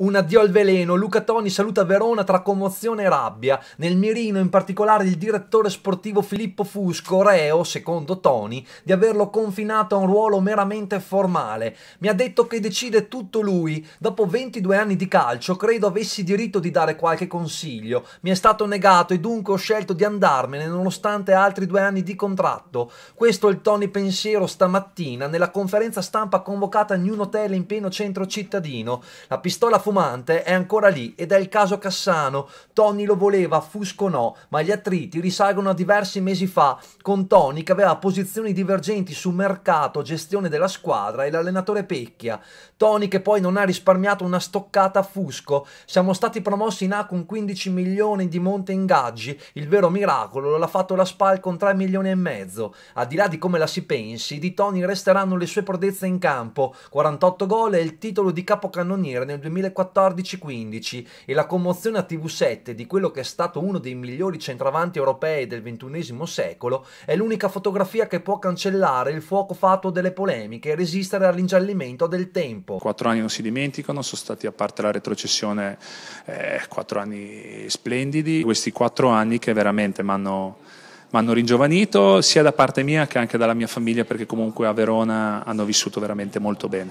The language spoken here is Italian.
Un addio al veleno, Luca Toni saluta Verona tra commozione e rabbia, nel mirino in particolare il direttore sportivo Filippo Fusco, reo, secondo Toni, di averlo confinato a un ruolo meramente formale. Mi ha detto che decide tutto lui, dopo 22 anni di calcio credo avessi diritto di dare qualche consiglio, mi è stato negato e dunque ho scelto di andarmene nonostante altri 2 anni di contratto. Questo è il Toni pensiero stamattina nella conferenza stampa convocata in un hotel in pieno centro cittadino. La pistola fumante è ancora lì ed è il caso Cassano. Toni lo voleva, Fusco no, ma gli attriti risalgono a diversi mesi fa, con Toni che aveva posizioni divergenti su mercato, gestione della squadra e l'allenatore Pecchia. Toni che poi non ha risparmiato una stoccata a Fusco. Siamo stati promossi in A con 15 milioni di monte ingaggi, il vero miracolo l'ha fatto la SPAL con 3 milioni e mezzo. Al di là di come la si pensi, di Toni resteranno le sue prodezze in campo, 48 gol e il titolo di capocannoniere nel 2014-15 e la commozione a TV7 di quello che è stato uno dei migliori centravanti europei del XXI secolo è l'unica fotografia che può cancellare il fuoco fatuo delle polemiche e resistere all'ingiallimento del tempo. 4 anni non si dimenticano, sono stati, a parte la retrocessione, 4 anni splendidi. Questi 4 anni che veramente mi hanno ringiovanito sia da parte mia che anche dalla mia famiglia, perché comunque a Verona hanno vissuto veramente molto bene.